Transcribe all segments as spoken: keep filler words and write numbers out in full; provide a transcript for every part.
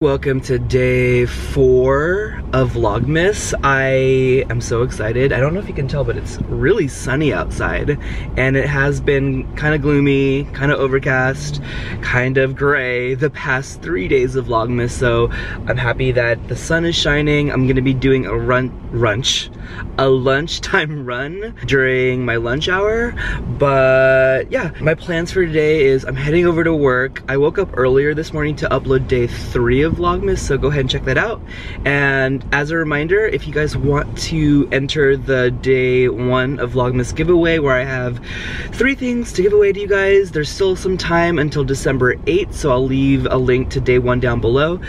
Welcome to day four of Vlogmas. I am so excited. I don't know if you can tell, but it's really sunny outside. And it has been kind of gloomy, kind of overcast, kind of gray the past three days of Vlogmas. So I'm happy that the sun is shining. I'm gonna be doing a run, runch, a lunchtime run during my lunch hour. But yeah, my plans for today is I'm heading over to work. I woke up earlier this morning to upload day three of Vlogmas, so go ahead and check that out. And as a reminder, if you guys want to enter the day one of Vlogmas giveaway, where I have three things to give away to you guys, there's still some time until December eighth, so I'll leave a link to day one down below.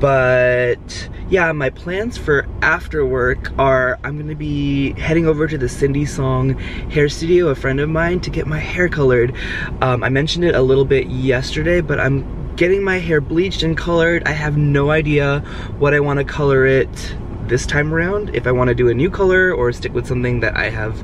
But yeah, my plans for after work are I'm gonna be heading over to the Cindy Soung Hair Studio, a friend of mine, to get my hair colored. Um, I mentioned it a little bit yesterday, but I'm getting my hair bleached and colored. I have no idea what I want to color it this time around, if I want to do a new color or stick with something that I have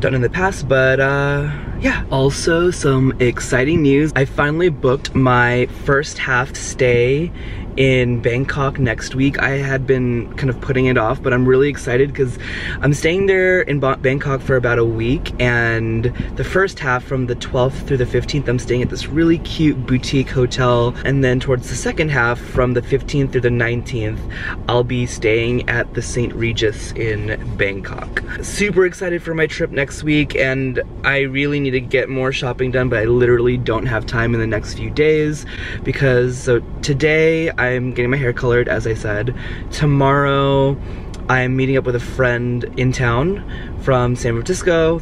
done in the past, but uh, yeah. Also, some exciting news. I finally booked my first half stay in Bangkok next week. I had been kind of putting it off, but I'm really excited because I'm staying there in ba Bangkok for about a week, and the first half from the twelfth through the fifteenth, I'm staying at this really cute boutique hotel, and then towards the second half from the fifteenth through the nineteenth, I'll be staying at the Saint Regis in Bangkok. Super excited for my trip next week, and I really need to get more shopping done, but I literally don't have time in the next few days because, so today, I I'm getting my hair colored, as I said. Tomorrow, I'm meeting up with a friend in town from San Francisco.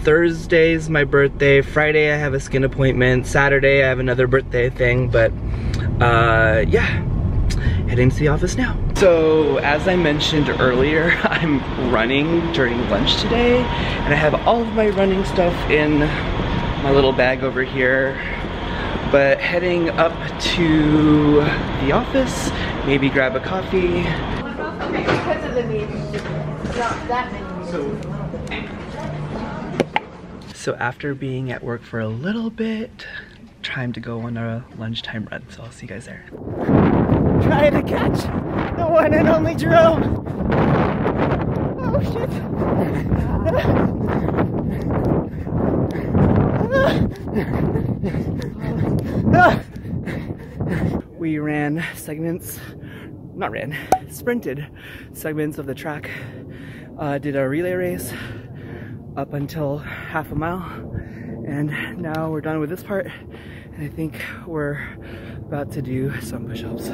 Thursday's my birthday. Friday, I have a skin appointment. Saturday, I have another birthday thing, but uh, yeah. Heading to the office now. So, as I mentioned earlier, I'm running during lunch today, and I have all of my running stuff in my little bag over here. But heading up to the office, maybe grab a coffee. Because of the meeting, not that many. So, so after being at work for a little bit, time to go on a lunchtime run. So I'll see you guys there. Trying to catch the one and only Jerome. Oh shit. Ah! We ran segments, not ran, sprinted segments of the track, uh, did a relay race up until half a mile, and now we're done with this part, and I think we're about to do some push-ups.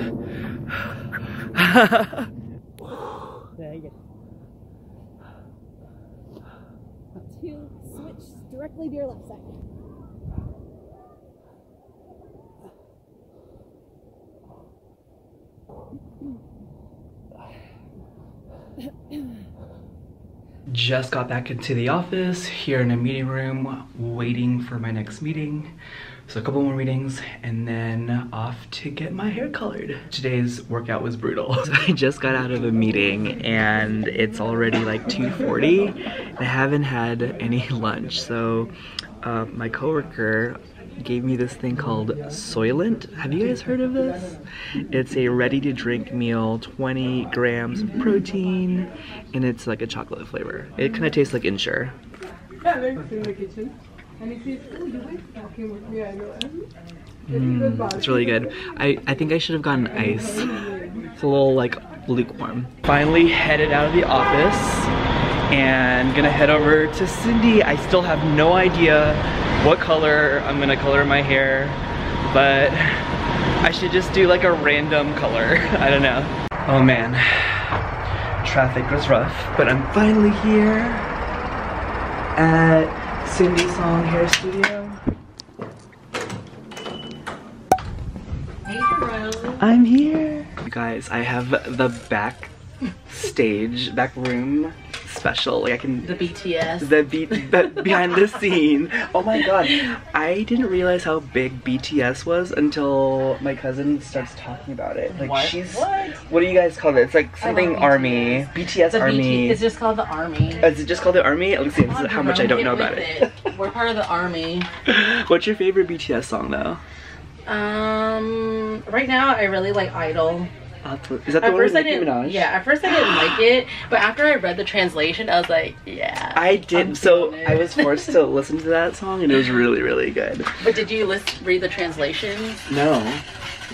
Two, switch directly to your left side. Just got back into the office, here in a meeting room, waiting for my next meeting. So a couple more meetings, and then off to get my hair colored. Today's workout was brutal. So I just got out of a meeting, and it's already like two forty, and I haven't had any lunch. So uh, my coworker gave me this thing called Soylent. Have you guys heard of this? It's a ready-to-drink meal, twenty grams of protein, and it's like a chocolate flavor. It kind of tastes like Ensure. Mm, it's really good. I, I think I should have gotten ice. It's a little like lukewarm. Finally headed out of the office, and gonna head over to Cindy. I still have no idea what color I'm gonna color my hair, but I should just do like a random color. I don't know. Oh man, traffic was rough, but I'm finally here at Cindy Soung Hair Studio. Hey, Jerome. I'm here. You guys, I have the back stage, back room special. Like I can the B T S the be, be behind the scene. Oh my god, I didn't realize how big B T S was until my cousin starts talking about it. Like what? she's what? what do you guys call it? It's like something army. B T S the army. B T S it's just called the army. Is it just called the army? Let's see this is how much I don't know about it. it. We're part of the army. What's your favorite B T S song though? Um, right now I really like Idol. Is that the at one first with I Nicki Minaj? Yeah, at first I didn't like it, but after I read the translation, I was like, yeah. I did, so it. I was forced to listen to that song, and it was really, really good. But did you list, read the translation? No.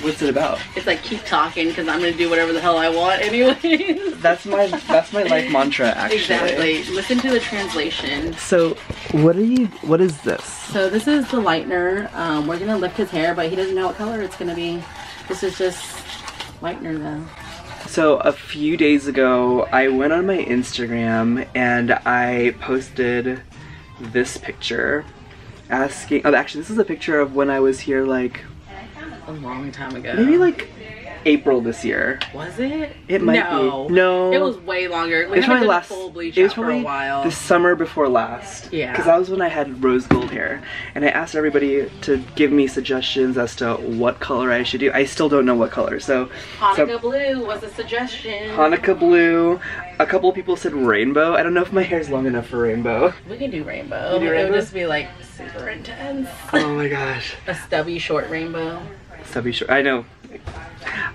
What's it about? It's like, keep talking, because I'm going to do whatever the hell I want anyway. That's my that's my life mantra, actually. Exactly. Listen to the translation. So, what are you, what is this? So, this is the lightener. Um, we're going to lift his hair, but he doesn't know what color it's going to be. This is just... lightener though. So a few days ago I went on my Instagram and I posted this picture asking oh actually this is a picture of when I was here like a long time ago. Maybe like April this year. Was it? It might no. be. No. It was way longer. We it was probably last full bleach it was probably for a while. The summer before last. Yeah. Because that was when I had rose gold hair. And I asked everybody to give me suggestions as to what color I should do. I still don't know what color. So Hanukkah so, blue was a suggestion. Hanukkah blue. A couple of people said rainbow. I don't know if my hair's long enough for rainbow. We can do rainbow. Do rainbow? It would just be like super intense. Oh my gosh. A stubby short rainbow. Stubby short I know.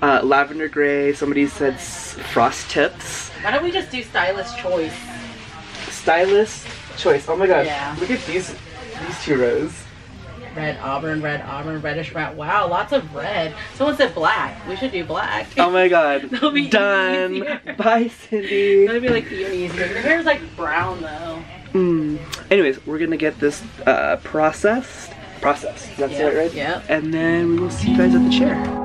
Uh, lavender gray, somebody said frost tips. Why don't we just do stylist choice? Stylist choice, oh my gosh. Yeah. Look at these these two rows. Red auburn, red auburn, reddish red. Wow, lots of red. Someone said black. We should do black. Oh my god. That'll be done. Easier. Bye, Cindy. That'll be like even easier. Your hair's like brown though. Mm. Anyways, we're gonna get this uh, processed. Processed, that's yep. it, right? Yep. And then we will see you guys at the chair.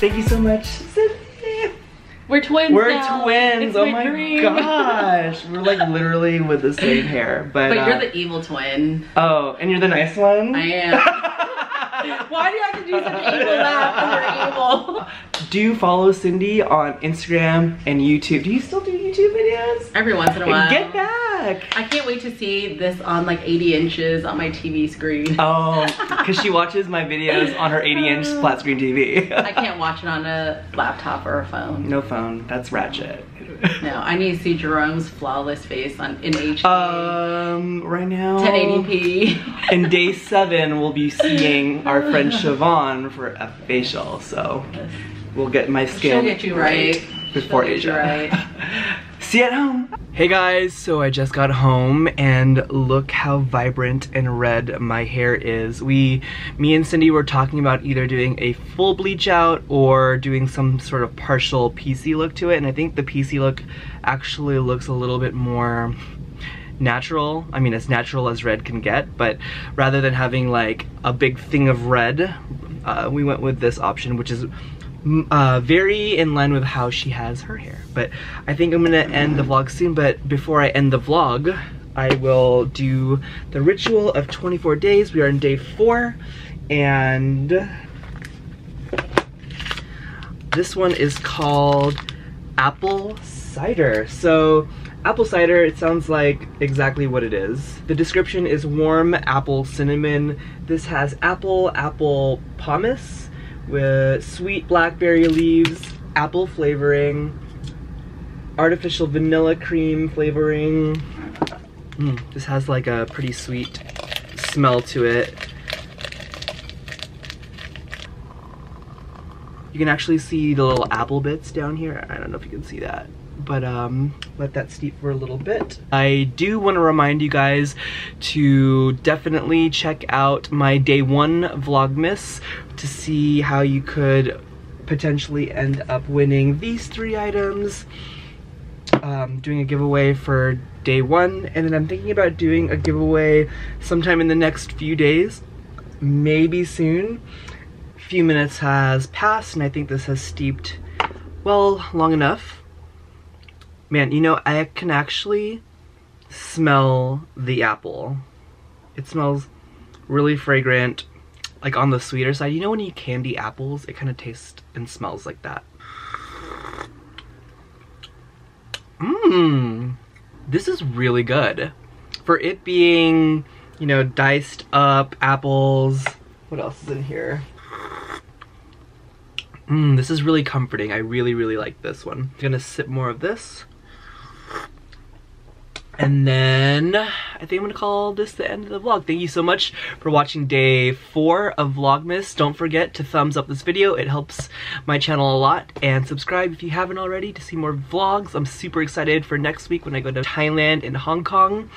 Thank you so much, Cindy. We're twins We're now. twins. It's oh my, my gosh. We're like literally with the same hair. But, but you're uh, the evil twin. Oh, and you're the nice one? I am. Why do you have to do such an evil laugh when you're evil? Do follow Cindy on Instagram and YouTube. Do you still do YouTube videos? Every once in a while. Get back. I can't wait to see this on like eighty inches on my T V screen. Oh, because she watches my videos on her eighty inch flat screen T V. I can't watch it on a laptop or a phone. No phone. That's ratchet. No, I need to see Jerome's flawless face on in H D. Um, right now. ten eighty p. In day seven, we'll be seeing our friend Siobhan for a facial. So we'll get my skin. She'll get you right. right. Before Asia. Right. See you at home. Hey guys, so I just got home and look how vibrant and red my hair is. We, me and Cindy were talking about either doing a full bleach out or doing some sort of partial P C look to it, and I think the P C look actually looks a little bit more natural. I mean, as natural as red can get, but rather than having like a big thing of red, uh, we went with this option, which is Uh, very in line with how she has her hair. But I think I'm gonna end the vlog soon, but before I end the vlog, I will do the ritual of twenty-four days. We are in day four, and this one is called apple cider. So apple cider, it sounds like exactly what it is. The description is warm apple cinnamon. This has apple, apple pomace, with sweet blackberry leaves, apple flavoring, artificial vanilla cream flavoring. Mm, this has like a pretty sweet smell to it. You can actually see the little apple bits down here. I don't know if you can see that. But um, let that steep for a little bit. I do want to remind you guys to definitely check out my day one Vlogmas to see how you could potentially end up winning these three items. Um, doing a giveaway for day one, and then I'm thinking about doing a giveaway sometime in the next few days, maybe soon. A few minutes has passed, and I think this has steeped well long enough. Man, you know, I can actually smell the apple. It smells really fragrant, like on the sweeter side. You know when you candy apples, it kind of tastes and smells like that. Mmm, this is really good. For it being, you know, diced up apples. What else is in here? Mmm, this is really comforting. I really, really like this one. I'm gonna sip more of this. And then I think I'm gonna call this the end of the vlog. Thank you so much for watching day four of Vlogmas. Don't forget to thumbs up this video. It helps my channel a lot. And subscribe if you haven't already to see more vlogs. I'm super excited for next week when I go to Thailand and Hong Kong.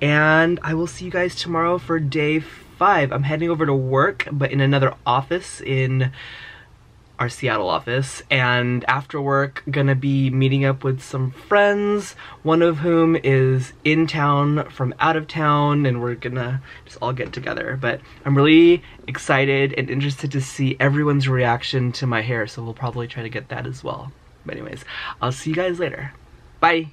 And I will see you guys tomorrow for day five. I'm heading over to work, but in another office in our Seattle office, and after work gonna be meeting up with some friends, one of whom is in town from out of town, and we're gonna just all get together. But I'm really excited and interested to see everyone's reaction to my hair, so we'll probably try to get that as well. But anyways, I'll see you guys later. Bye!